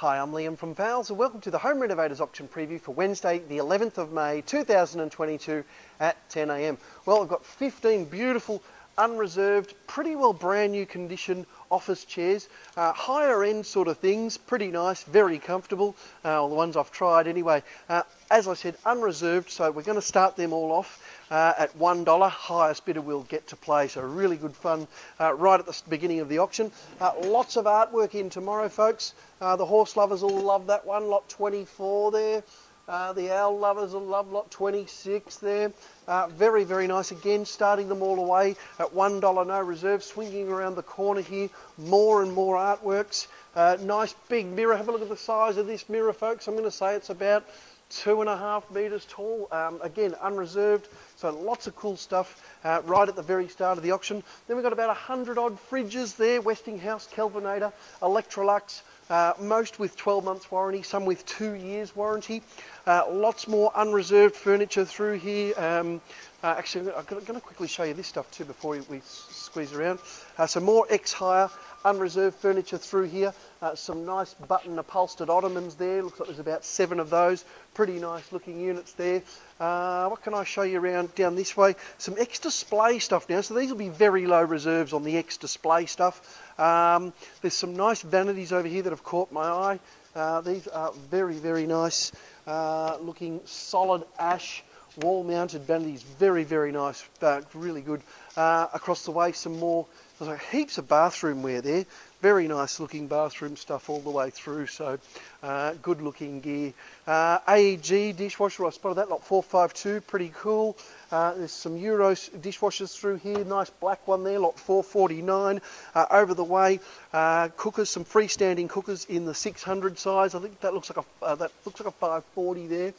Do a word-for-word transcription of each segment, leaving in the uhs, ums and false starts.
Hi, I'm Liam from Fowles and welcome to the Home Renovators Auction Preview for Wednesday the eleventh of May two thousand twenty-two at ten A M. Well, I've got fifteen beautiful, unreserved, pretty well brand new condition office chairs, uh, higher end sort of things, pretty nice, very comfortable, uh, all the ones I've tried anyway. Uh, as I said, unreserved, so we're going to start them all off uh, at one dollar, highest bidder will get to play, so really good fun uh, right at the beginning of the auction. Uh, lots of artwork in tomorrow, folks. Uh, the horse lovers will love that one, lot twenty-four there. Uh, the owl lovers will love lot twenty-six there. Uh, very, very nice. Again, starting them all away at one dollar, no reserve. Swinging around the corner here, more and more artworks. Uh, nice big mirror. Have a look at the size of this mirror, folks. I'm going to say it's about two and a half metres tall. Um, again, unreserved. So lots of cool stuff uh, right at the very start of the auction. Then we've got about one hundred odd fridges there. Westinghouse, Kelvinator, Electrolux. Uh, most with twelve months warranty, some with two years warranty. Uh, lots more unreserved furniture through here. Um, uh, actually, I'm going to quickly show you this stuff too before we squeeze around. Uh, so more ex-Haier unreserved furniture through here. Uh, some nice button upholstered ottomans there. Looks like there's about seven of those. Pretty nice looking units there. Uh, what can I show you around down this way? Some ex-display stuff now. So these will be very low reserves on the ex-display stuff. Um, there's some nice vanities over here that have caught my eye. Uh, these are very, very nice uh, looking solid ash wall mounted vanities. Very, very nice. Uh, really good. Uh, across the way, some more. There's like heaps of bathroom wear there. Very nice looking bathroom stuff all the way through. So uh, good looking gear. Uh, A E G dishwasher, I spotted that, lot four five two, pretty cool. Uh, there's some Euro dishwashers through here. Nice black one there, lot four forty-nine. Uh, over the way, uh, cookers, some freestanding cookers in the six hundred size. I think that looks like a uh, that looks like a five forty there.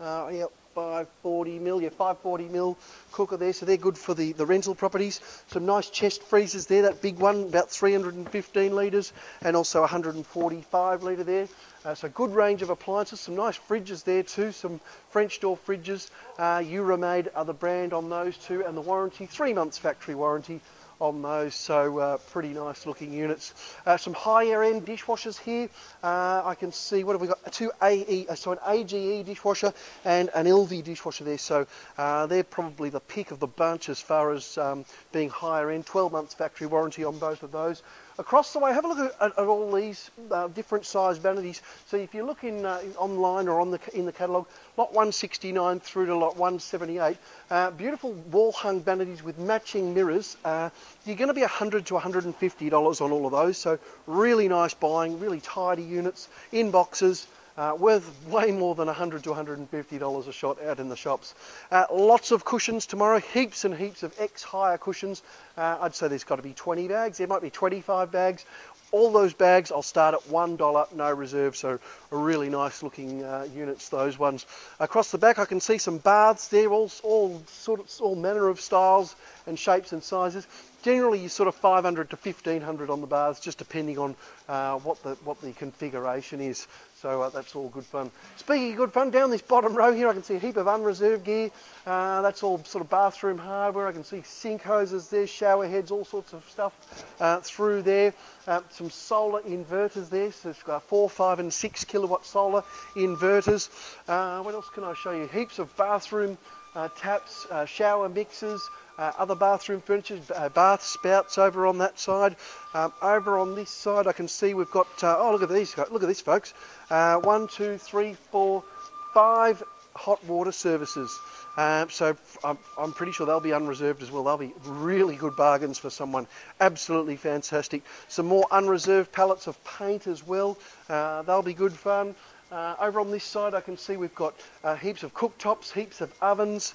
Uh, yep. five forty mil, yeah, five forty mil cooker there, so they're good for the, the rental properties. Some nice chest freezers there, that big one, about three hundred fifteen litres, and also one hundred forty-five litre there. Uh, so good range of appliances, some nice fridges there too, some French door fridges. Uh, Euromade are the brand on those too, and the warranty, three months factory warranty on those, so uh, pretty nice looking units. Uh, some higher end dishwashers here. Uh, I can see, what have we got? Two A E, so an A G E dishwasher and an L V dishwasher there. So uh, they're probably the pick of the bunch as far as um, being higher end. twelve months factory warranty on both of those. Across the way, have a look at, at, at all these uh, different size vanities. So if you look in uh, online or on the in the catalogue, lot one sixty-nine through to lot one seventy-eight, uh, beautiful wall-hung vanities with matching mirrors. Uh, you're going to be one hundred to one hundred fifty dollars on all of those. So really nice buying, really tidy units in boxes. Uh, worth way more than one hundred to one hundred fifty dollars a shot out in the shops. Uh, lots of cushions tomorrow, heaps and heaps of ex-Haier cushions. Uh, I'd say there's got to be twenty bags, there might be twenty-five bags. All those bags, I'll start at one dollar, no reserve, so really nice looking uh, units, those ones. Across the back, I can see some baths there, all, all, sort of, all manner of styles and shapes and sizes. Generally, you're sort of five hundred to fifteen hundred on the baths, just depending on uh, what, the, what the configuration is. So uh, that's all good fun. Speaking of good fun, down this bottom row here, I can see a heap of unreserved gear. Uh, that's all sort of bathroom hardware. I can see sink hoses there, shower heads, all sorts of stuff uh, through there. Uh, some solar inverters there, so it's got four, five and six kilowatt solar inverters. Uh, what else can I show you? Heaps of bathroom uh, taps, uh, shower mixers, uh, other bathroom furniture, uh, bath spouts over on that side. Um, over on this side I can see we've got, uh, oh look at these, look at this folks, uh, one, two, three, four, five hot water services. Um, so I'm, I'm pretty sure they'll be unreserved as well. They'll be really good bargains for someone. Absolutely fantastic. Some more unreserved pallets of paint as well. Uh, they'll be good fun. Uh, over on this side I can see we've got uh, heaps of cooktops, heaps of ovens,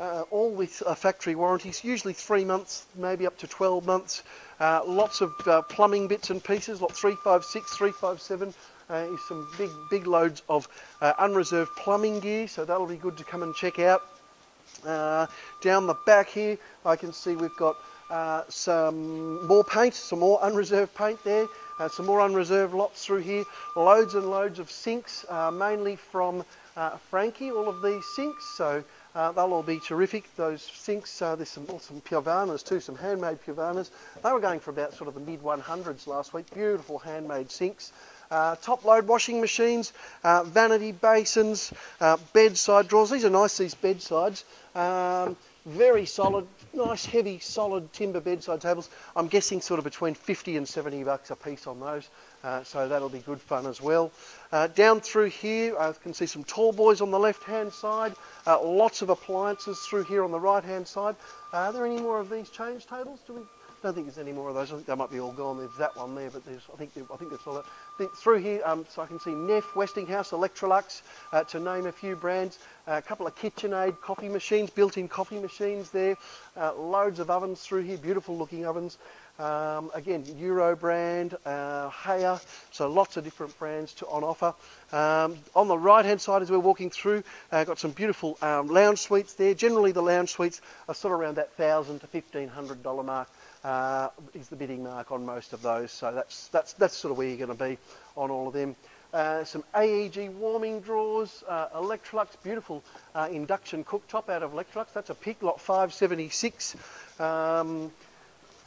uh, all with uh, factory warranties, usually three months, maybe up to twelve months. Uh, lots of uh, plumbing bits and pieces, lot three five six, three five seven. Uh, is some big, big loads of uh, unreserved plumbing gear, so that'll be good to come and check out. Uh, down the back here, I can see we've got uh, some more paint, some more unreserved paint there, uh, some more unreserved lots through here. Loads and loads of sinks, uh, mainly from uh, Frankie, all of these sinks, so uh, they'll all be terrific. Those sinks, uh, there's some, oh, some Piovanas too, some handmade Piovanas. They were going for about sort of the mid one hundreds last week, beautiful handmade sinks. Uh, top load washing machines, uh, vanity basins, uh, bedside drawers. These are nice, these bedsides. Um, very solid, nice heavy solid timber bedside tables. I'm guessing sort of between fifty and seventy bucks a piece on those, uh, so that'll be good fun as well. Uh, down through here I uh, can see some tall boys on the left hand side, uh, lots of appliances through here on the right hand side. Uh, are there any more of these change tables? Do we? I don't think there's any more of those. I think they might be all gone. There's that one there, but there's, I think I think that's all that. Think through here, um, so I can see Neff, Westinghouse, Electrolux, uh, to name a few brands. Uh, a couple of KitchenAid coffee machines, built-in coffee machines there. Uh, loads of ovens through here, beautiful looking ovens. Um, again, Euro brand, uh, Haier, so lots of different brands to, on offer. Um, on the right-hand side as we're walking through, uh, got some beautiful um, lounge suites there. Generally the lounge suites are sort of around that one thousand to fifteen hundred dollar mark, uh, is the bidding mark on most of those, so that's, that's, that's sort of where you're going to be on all of them. Uh, some A E G warming drawers, uh, Electrolux, beautiful uh, induction cooktop out of Electrolux. That's a pick, lot five seventy-six. Um,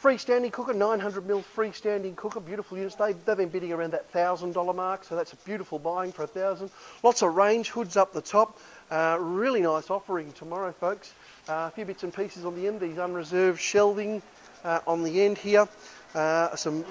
Freestanding cooker, nine hundred mil freestanding cooker, beautiful units. They, they've been bidding around that one thousand dollar mark, so that's a beautiful buying for one thousand dollars. Lots of range hoods up the top. Uh, really nice offering tomorrow, folks. Uh, a few bits and pieces on the end. These unreserved shelving uh, on the end here. Uh, some,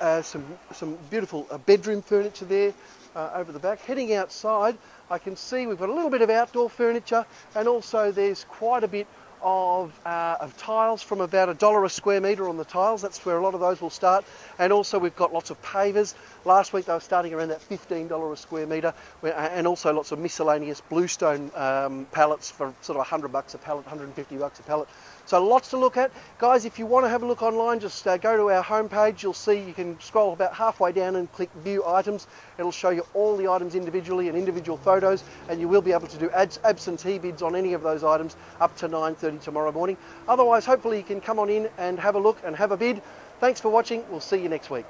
uh, some, some beautiful uh, bedroom furniture there uh, over the back. Heading outside, I can see we've got a little bit of outdoor furniture, and also there's quite a bit Of, uh, of tiles from about a dollar a square metre on the tiles. That's where a lot of those will start. And also we've got lots of pavers. Last week they were starting around that fifteen dollars a square metre, and also lots of miscellaneous bluestone um, pallets for sort of one hundred bucks a pallet, one hundred fifty bucks a pallet. So lots to look at. Guys, if you want to have a look online, just uh, go to our homepage. You'll see you can scroll about halfway down and click View Items. It'll show you all the items individually and individual photos, and you will be able to do abs absentee bids on any of those items up to nine thirty tomorrow morning. Otherwise, hopefully you can come on in and have a look and have a bid. Thanks for watching. We'll see you next week.